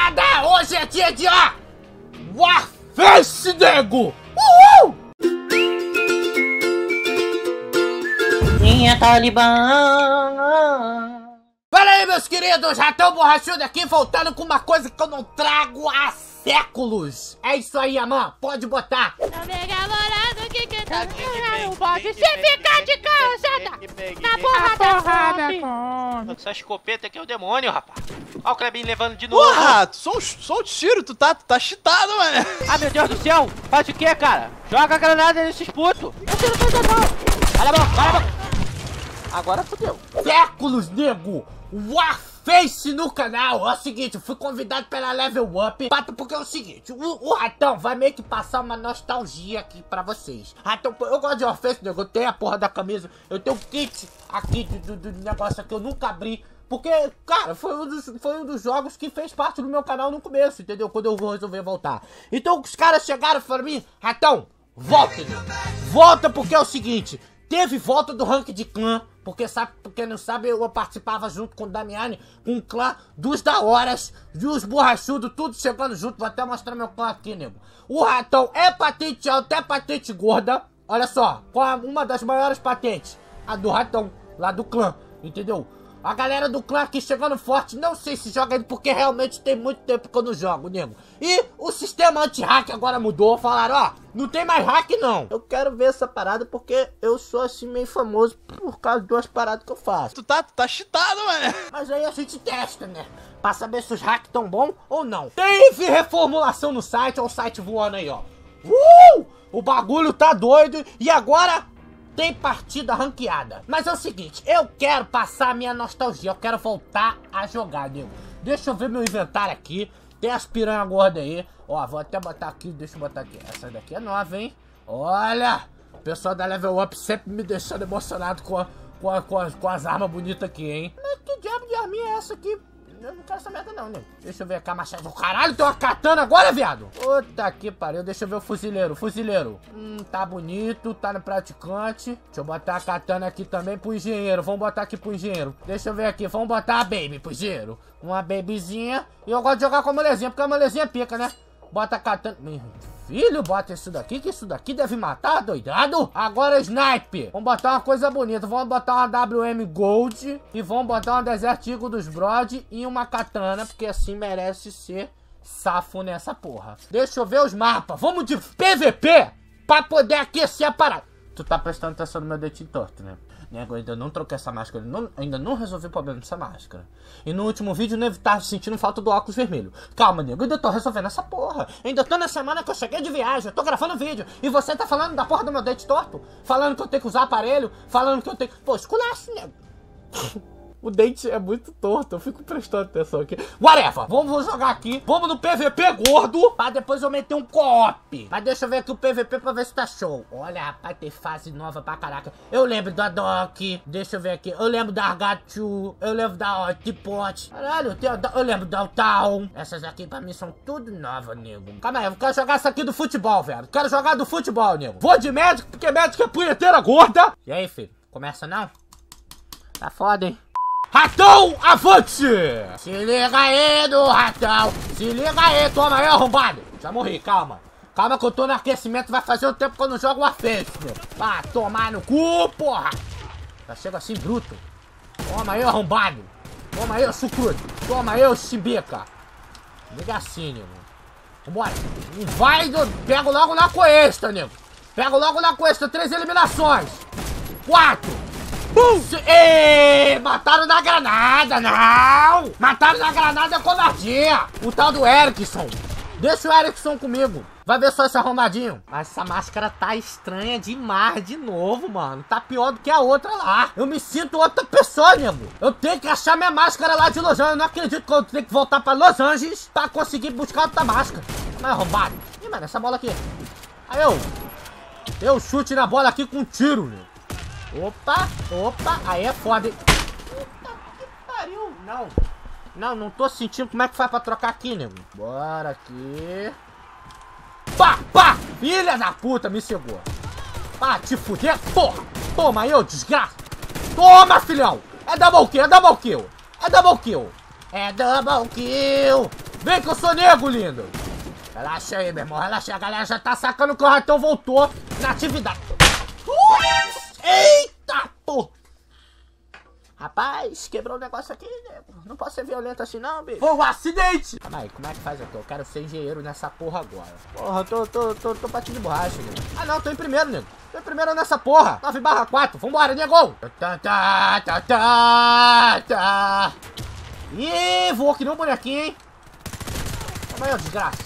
nada! Hoje é dia de Warface, nego! Uhul! Minha Talibã! Fala aí, meus queridos! Rato Borrachudo aqui, voltando com uma coisa que eu não trago há séculos! É isso aí, Amã! Pode botar! Não pode se ficar de calçada! Na porrada! Com... Essa escopeta aqui é o demônio, rapaz! Olha o Klebin levando de novo! Porra! Só o tiro, tu tá cheatado, mano! Ah, meu Deus do céu! Faz o que, cara? Joga a granada nesses putos! Você não faz nada! Olha a mão, olha a mão! Agora fodeu! Séculos, nego! Warface no canal! É o seguinte, eu fui convidado pela Level Up. Pato, porque é o seguinte, o Ratão vai meio que passar uma nostalgia aqui pra vocês. Ratão, eu gosto de Warface, nego. Eu tenho a porra da camisa, eu tenho o kit aqui do negócio que eu nunca abri. Porque, cara, foi um dos jogos que fez parte do meu canal no começo, entendeu? Quando eu vou resolver voltar. Então os caras chegaram pra mim, Ratão, volta! Volta porque é o seguinte, teve volta do ranking de clã. Porque sabe, porque não sabe, eu participava junto com o Damiani, com um clã dos da horas, e os borrachudos, tudo chegando junto. Vou até mostrar meu clã aqui, nego. O Ratão é patente alta, é patente gorda. Olha só, uma das maiores patentes, a do Ratão, lá do clã, entendeu? A galera do clã aqui chegando forte, não sei se joga ele, porque realmente tem muito tempo que eu não jogo, nego. E o sistema anti-hack agora mudou, falaram, ó, não tem mais hack não. Eu quero ver essa parada, porque eu sou assim meio famoso por causa de duas paradas que eu faço. Tu tá cheatado, mano. Mas aí a gente testa, né, pra saber se os hacks tão bons ou não. Teve reformulação no site, ó o site voando aí, ó. O bagulho tá doido, e agora... tem partida ranqueada. Mas é o seguinte, eu quero passar a minha nostalgia, eu quero voltar a jogar, nego. Deixa eu ver meu inventário aqui. Tem as piranha gorda aí. Ó, vou até botar aqui, deixa eu botar aqui. Essa daqui é nova, hein? Olha! O pessoal da Level Up sempre me deixando emocionado com as armas bonitas aqui, hein? Mas que diabo de arminha é essa aqui? Eu não quero essa merda não, nego. Deixa eu ver aqui a machada. Caralho, tem uma katana agora, viado! Puta que pariu. Deixa eu ver o fuzileiro. Fuzileiro. Tá bonito. Tá no praticante. Deixa eu botar a katana aqui também pro engenheiro. Vamos botar aqui pro engenheiro. Deixa eu ver aqui. Vamos botar a baby pro engenheiro. Uma babyzinha. E eu gosto de jogar com a molezinha, porque a molezinha pica, né? Bota a katana... Filho, bota isso daqui, que isso daqui deve matar, doidado. Agora sniper. Vamos botar uma coisa bonita. Vamos botar uma WM Gold. E vamos botar uma Desert Eagle dos Brod. E uma katana, porque assim merece ser safo nessa porra. Deixa eu ver os mapas. Vamos de PVP pra poder aquecer a parada. Tu tá prestando atenção no meu dedinho torto, né? Nego, eu ainda não troquei essa máscara, ainda não resolvi o problema dessa máscara. E no último vídeo eu tava sentindo falta do óculos vermelho. Calma, nego, eu ainda tô resolvendo essa porra. Ainda tô na semana que eu cheguei de viagem, eu tô gravando vídeo. E você tá falando da porra do meu dente torto? Falando que eu tenho que usar aparelho? Falando que eu tenho que... Pô, esculacho, nego. O dente é muito torto, eu fico prestando atenção aqui. Whatever, vamos jogar aqui. Vamos no PVP gordo, pra depois eu meter um co-op. Mas deixa eu ver aqui o PVP pra ver se tá show. Olha, rapaz, tem fase nova pra caraca. Eu lembro da Doc, deixa eu ver aqui. Eu lembro da Argatu, eu lembro da Otipot. Caralho, eu lembro da Altown. Essas aqui pra mim são tudo novas, nego. Calma aí, eu quero jogar essa aqui do futebol, velho. Quero jogar do futebol, nego. Vou de médico, porque médico é punheteira gorda. E aí, filho, começa não? Tá foda, hein? Ratão, avante! Se liga aí do Ratão! Se liga aí, toma aí, arrombado! Já morri, calma. Calma que eu tô no aquecimento, vai fazer um tempo que eu não jogo Warface, meu. Vai tomar no cu, porra! Já chega assim, bruto. Toma aí, arrombado! Toma aí, sucrudo! Toma aí, chimbica! Liga assim, nego. Vambora! Não vai, pego logo na coesta, nego! Pego logo na coesta, 3 eliminações! 4! Ei, mataram na granada, não! Mataram na granada é covardia! O tal do Erickson! Deixa o Erickson comigo! Vai ver só esse arrombadinho! Mas essa máscara tá estranha demais de novo, mano! Tá pior do que a outra lá! Eu me sinto outra pessoa, nego! Eu tenho que achar minha máscara lá de Los Angeles! Eu não acredito que eu tenho que voltar pra Los Angeles pra conseguir buscar outra máscara! Mas arrombado! Ih, mano, essa bola aqui! Aí eu! Eu chute na bola aqui com um tiro, nego! Opa, opa, aí é foda, hein? Puta que pariu, não. Não tô sentindo como é que faz pra trocar aqui, nego. Bora aqui. Pá, pá, filha da puta, me segura. Pá, te fuder, porra. Toma aí, ô desgraça. Toma, filhão. É double kill, é double kill. É double kill. É double kill. Vem que eu sou nego, lindo. Relaxa aí, meu irmão. Relaxa aí. A galera já tá sacando que o Ratão voltou na atividade. Eita, pô. Rapaz, quebrou um negócio aqui, nego. Não posso ser violento assim, não, bicho. Pô, um acidente. Calma aí, como é que faz aqui? Eu quero ser engenheiro nessa porra agora. Porra, tô batido de borracha, nego. Ah, não. Tô em primeiro, nego. Tô em primeiro nessa porra. 9/4. Vambora, nego. Ih, voou que nem um bonequinho, hein? Calma aí, ó, desgraça.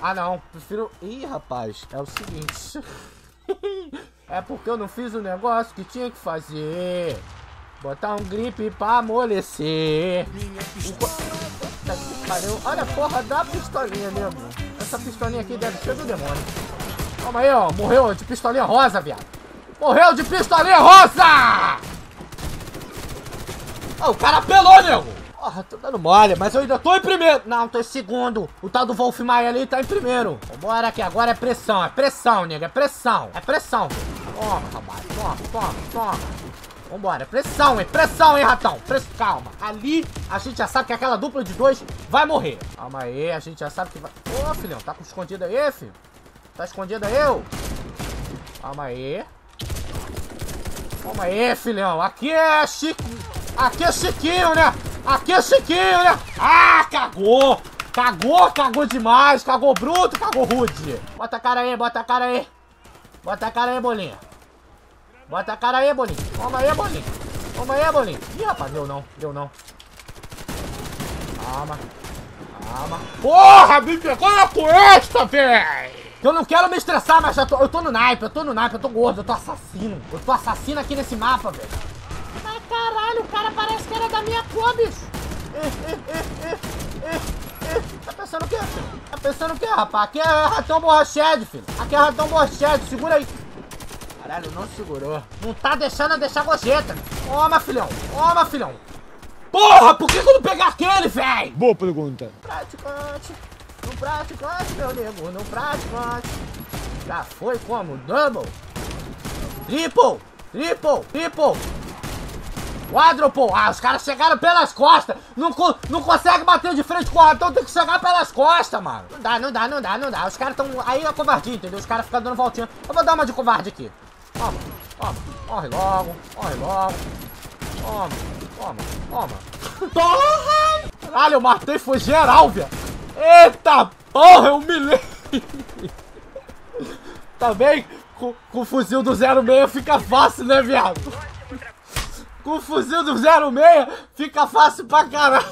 Ah, não. Prefiro... Ih, rapaz. É o seguinte. É porque eu não fiz o negócio que tinha que fazer. Botar um gripe pra amolecer. Olha a porra da pistolinha mesmo. Essa pistolinha aqui deve ser do demônio. Calma aí, ó. Morreu de pistolinha rosa, viado. Morreu de pistolinha rosa! Oh, o cara apelou, nego! Porra, tô dando mole, mas eu ainda tô em primeiro. Não, tô em segundo. O tal do Wolfmeier ali tá em primeiro. Vambora que agora é pressão. É pressão, nego. É pressão. É pressão. Toma, rapaz. Toma, toma, toma. Vambora. Pressão, hein? Pressão, hein, ratão? Calma. Ali a gente já sabe que aquela dupla de dois vai morrer. Calma aí. A gente já sabe que vai... Ô, filhão. Tá escondido aí, filho? Tá escondido aí, eu? Calma aí. Calma aí, filhão. Aqui é Chico... Aqui é Chiquinho, né? Aqui é Chiquinho, né? Ah, cagou! Cagou, cagou demais! Cagou bruto, cagou rude! Bota a cara aí, bota a cara aí! Bota a cara aí, bolinha! Bota a cara aí, bolinha! Toma aí, bolinha! Toma aí, bolinha! Ih, rapaz, deu não, deu não! Calma! Calma! Porra, me pegou na cuesta, véi! Eu não quero me estressar, mas já tô... Eu tô no naipe, eu tô no naipe, eu tô gordo, eu tô assassino! Eu tô assassino aqui nesse mapa, velho! Caralho, o cara parece que era da minha cor, bicho. Tá pensando o quê, filho? Tá pensando o quê, rapaz? Aqui é Rato Borrachudo, filho. Aqui é Rato Borrachudo, segura aí. Caralho, não segurou. Não tá deixando eu deixar gorjeta. Toma, filhão. Toma, filhão. Porra, por que eu não peguei aquele, véi? Boa pergunta. Praticante. Não praticante, meu amigo. Não praticante. Já foi como? Double. Triple. Triple. Triple. Quadruple! Ah, os caras chegaram pelas costas! Não consegue bater de frente com o ratão, tem que chegar pelas costas, mano! Não dá, não dá, não dá, não dá. Os caras tão... Aí é covardia, entendeu? Os caras ficam dando voltinha. Eu vou dar uma de covarde aqui. Toma, toma. Corre logo, corre logo. Toma, toma, toma. Porra! Caralho, eu matei, foi geral, velho! Eita porra, eu humilhei! Também com o fuzil do 06 fica fácil, né, viado? Com o fuzil do 06 fica fácil pra caralho.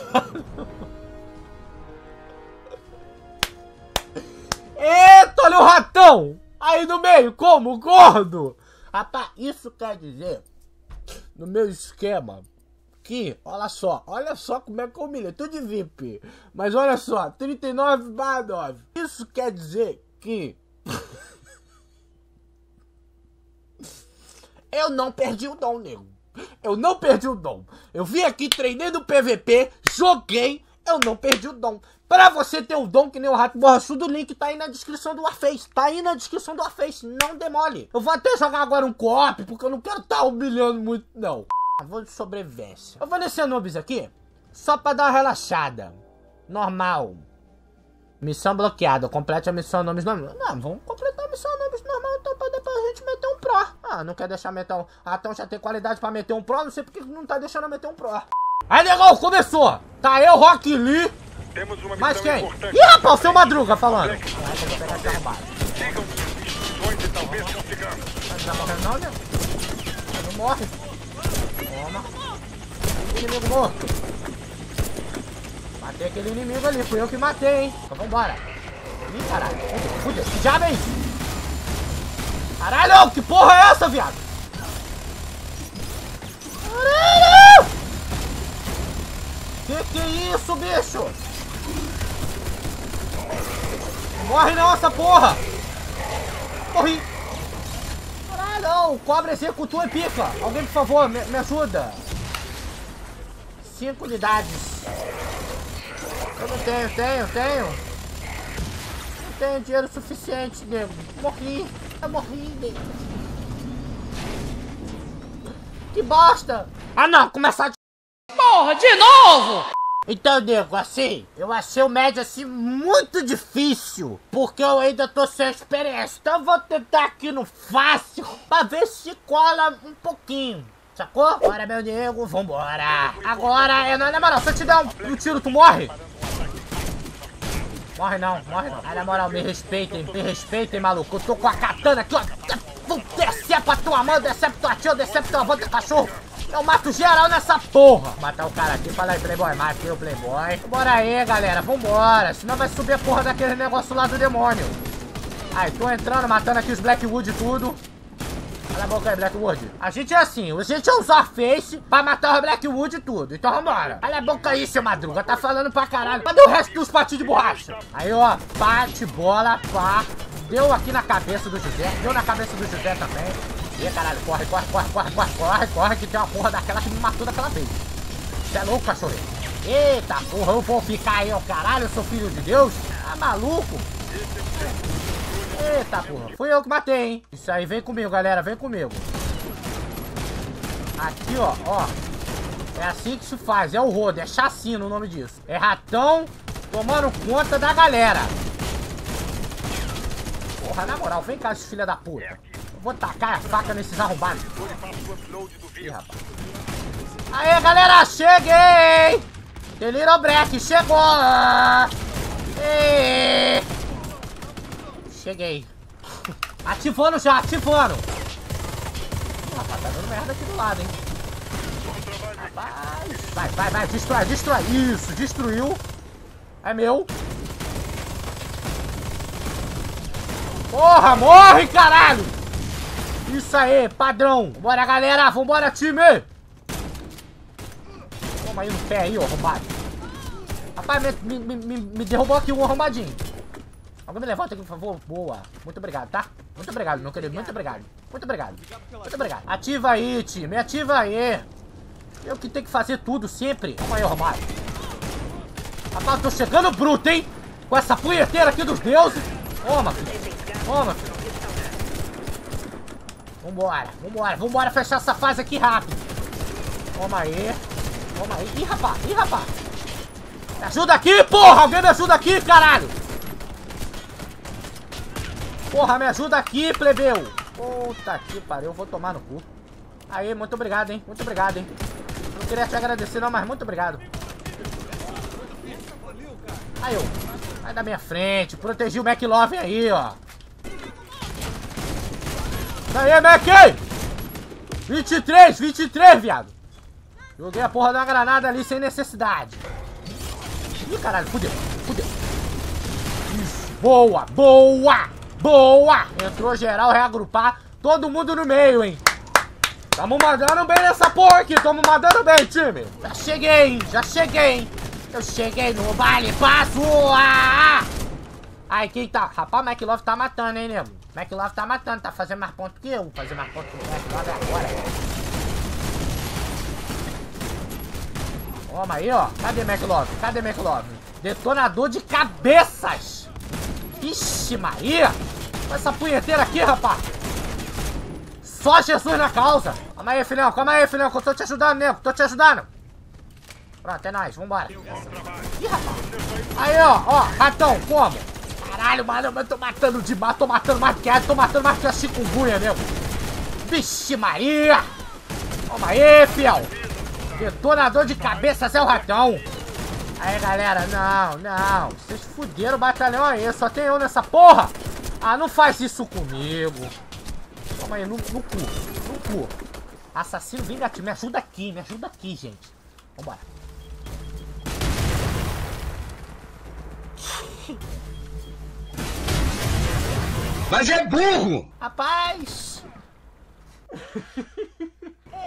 Eita, olha o ratão! Aí no meio, como? Gordo! Rapaz, isso quer dizer, no meu esquema, que, olha só como é que eu humilho. Tô de VIP, mas olha só, 39/9. Isso quer dizer que... eu não perdi o dom, nego. Eu não perdi o dom. Eu vim aqui, treinei no PVP, joguei, eu não perdi o dom. Pra você ter o dom que nem o Rato Borrachudo, o link tá aí na descrição do Warface. Tá aí na descrição do Warface, não demole. Eu vou até jogar agora um co-op, porque eu não quero tá humilhando muito, não. Eu vou de sobrevivência. Eu vou nesse Anubis aqui, só pra dar uma relaxada. Normal. Missão bloqueada, complete a missão Anubis normal. Não, vamos completar a missão Anubis normal, então pra depois a gente meter um pro. Ah, não quer deixar meter um... Ah, então já tem qualidade pra meter um pro, não sei porque não tá deixando meter um pro. Aí, negão, começou! Tá eu, Rock Lee. Temos uma mas quem? Importante. Ih, rapaz, o seu Madruga falando. Não morre. Toma. Inimigo morto. Matei aquele inimigo ali, fui eu que matei, hein? Então vambora. Ih, caralho. Fudeu, que diabo é isso? Caralho, que porra é essa, viado? Caralho! Que é isso, bicho? Não morre não, essa porra! Morri! Caralho, o cobra executou e pica. Alguém, por favor, me ajuda. 5 unidades. Eu não tenho, não tenho dinheiro suficiente, nego. Morri, eu morri, nego. Que bosta! Ah não, começar de... Porra, de novo! Então, nego, assim, eu achei o médio, assim, muito difícil, porque eu ainda tô sem experiência. Então eu vou tentar aqui no fácil, pra ver se cola um pouquinho, sacou? Bora, meu nego, vambora. Agora, é na moral, se eu te der um tiro, tu morre? Morre não, morre não. Ah, na moral, me respeitem, maluco. Eu tô com a katana aqui, ó. Decepa tua mão, decepa tua tia, decepa tua avó, cachorro. Eu mato geral nessa porra. Vou matar o cara aqui, fala aí, playboy. Matei o playboy. Bora aí, galera. Vambora. Senão vai subir a porra daquele negócio lá do demônio. Aí, tô entrando, matando aqui os Blackwood e tudo. Cala a boca aí, Blackwood. A gente é assim, a gente é um Warface pra matar os Blackwood e tudo. Então vambora. Cala a boca aí, seu madruga. Tá falando pra caralho. Cadê o resto dos patinhos de borracha? Aí, ó. Bate, bola, pá. Deu aqui na cabeça do José. Deu na cabeça do José também. E caralho, corre, corre, corre, corre, corre, corre, corre, que tem uma porra daquela que me matou daquela vez. Você é louco, cachorro? Eita porra, eu vou ficar aí, ó, caralho, eu sou filho de Deus? Tá maluco? Eita porra, fui eu que matei, hein? Isso aí, vem comigo, galera, vem comigo. Aqui, ó, ó. É assim que se faz, é o rodo, é chacina o nome disso. É ratão tomando conta da galera. Porra, na moral, vem cá, esses filha da puta. Vou tacar a faca nesses arrombados. Ih, rapaz. Aê, galera, cheguei! Deliro Breck, chegou! Eee. Cheguei. Ativando já, ativando. Rapaz, tá dando merda aqui do lado, hein? Rapaz, vai, vai, vai, destrói, destrói. Isso, destruiu. É meu. Porra, morre, caralho! Isso aí, padrão. Vambora, galera. Vambora, time. Toma aí no pé aí, ó, arrombado. Rapaz, me derrubou aqui um arrombadinho. Alguém me levanta aqui, por favor? Boa. Muito obrigado, tá? Muito obrigado, meu querido. Muito obrigado. Muito obrigado. Muito obrigado. Ativa aí, time. Ativa aí. Eu que tenho que fazer tudo sempre. Toma aí, arrombado. Rapaz, eu tô chegando bruto, hein? Com essa punheteira aqui dos deuses. Toma, filho. Toma, filho. Vambora, vambora, vambora fechar essa fase aqui rápido. Toma aí. Toma aí. Ih, rapaz, ih, rapaz. Me ajuda aqui, porra. Alguém me ajuda aqui, caralho. Porra, me ajuda aqui, plebeu. Puta que pariu, eu vou tomar no cu. Aí, muito obrigado, hein. Muito obrigado, hein. Não queria te agradecer, não, mas muito obrigado. Aí, eu. Sai da minha frente. Protegi o MacLove aí, ó. Aê, Mackey! 23, 23, viado! Joguei a porra da granada ali sem necessidade. Ih, caralho, fudeu, fudeu. Isso, boa, boa, boa! Entrou geral, reagrupar, todo mundo no meio, hein? Tamo mandando bem nessa porra aqui, tamo mandando bem, time! Já cheguei, hein? Já cheguei, hein? Eu cheguei no baile, passo! Ah! Ai, quem tá? Rapaz, o MacLove tá matando, hein, nego? MacLove tá matando, tá fazendo mais ponto que eu. Fazer mais ponto que o MacLove agora. Toma aí, ó. Cadê MacLove? Cadê MacLove? Detonador de cabeças. Ixi, Maria. Com essa punheteira aqui, rapaz. Só Jesus na causa. Calma aí, filhão, que eu tô te ajudando, nego. Tô te ajudando. Pronto, é nóis. Vambora. Ih, rapaz. Aí, ó. Ó, ratão, como? Caralho, mano, eu tô matando demais, tô matando mais que a chikungunya mesmo. Vixe Maria! Toma aí, fiel! Detonador de cabeças é o ratão! Aí, galera, não, não. Vocês fuderam o batalhão aí, só tem eu nessa porra! Ah, não faz isso comigo! Toma aí, no cu, no cu. Assassino vingativo, me ajuda aqui, gente. Vambora. Mas é burro! Rapaz!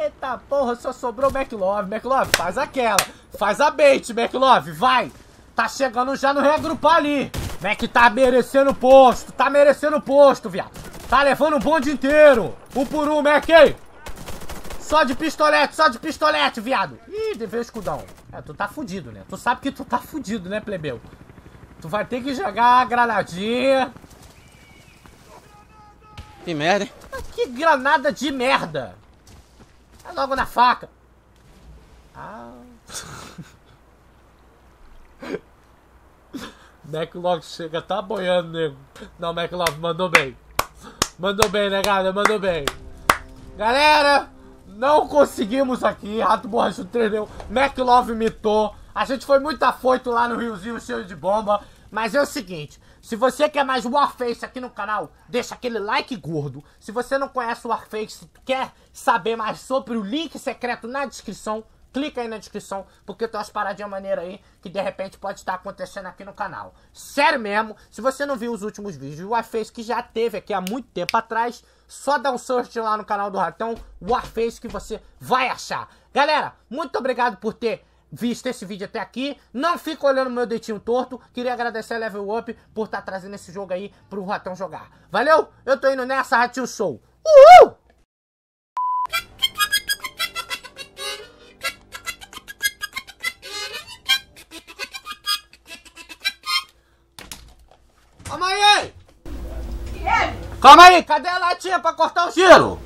Eita porra, só sobrou o MacLove. MacLove, faz aquela. Faz a bait, MacLove, vai! Tá chegando já no reagrupar ali. Mac tá merecendo posto, viado. Tá levando o bonde inteiro. Um por um, Mac, ei! Só de pistolete, viado. Ih, deveu o escudão. É, tu tá fudido, né? Tu sabe que tu tá fudido, né, plebeu? Tu vai ter que jogar a granadinha. Que merda, hein? Que granada de merda! É logo na faca! Ah. MacLove chega, tá boiando, nego. Não, MacLove mandou bem. Mandou bem, negada, mandou bem. Galera, não conseguimos aqui. Rato Borrachudo 3D1. MacLove mitou. A gente foi muito afoito lá no riozinho cheio de bomba. Mas é o seguinte, se você quer mais Warface aqui no canal, deixa aquele like gordo. Se você não conhece o Warface, quer saber mais sobre o link secreto na descrição, clica aí na descrição, porque tem umas paradinhas maneiras aí que de repente pode estar acontecendo aqui no canal. Sério mesmo, se você não viu os últimos vídeos, o Warface que já teve aqui há muito tempo atrás, só dá um search lá no canal do Ratão, Warface, que você vai achar. Galera, muito obrigado por ter visto esse vídeo até aqui. Não fica olhando meu dedinho torto. Queria agradecer a Level Up por estar trazendo esse jogo aí pro Ratão jogar. Valeu? Eu tô indo nessa, Ratinho Show. Uhul! Calma aí, cadê a latinha pra cortar o tiro?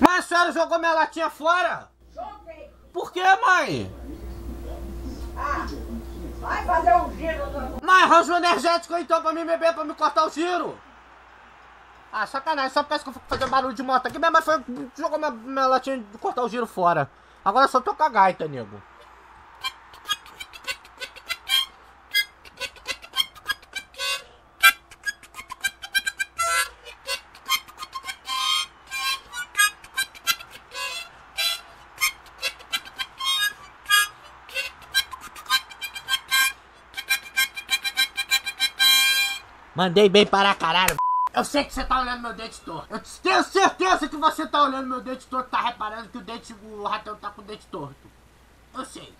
Mãe, a senhora jogou minha latinha fora? Joguei. Por que, mãe? Ah, vai fazer um giro. Mãe, arranja um energético então pra mim beber, pra me cortar o tiro. Ah, sacanagem, só pensa que eu fico fazendo barulho de moto aqui. Minha mãe foi, jogou minha latinha de cortar o giro fora. Agora só tô com a gaita, nego. Mandei bem para caralho. Eu sei que você tá olhando meu dente torto. Eu tenho certeza que você tá olhando meu dente torto, tá reparando que o ratão tá com o dente torto. Eu sei.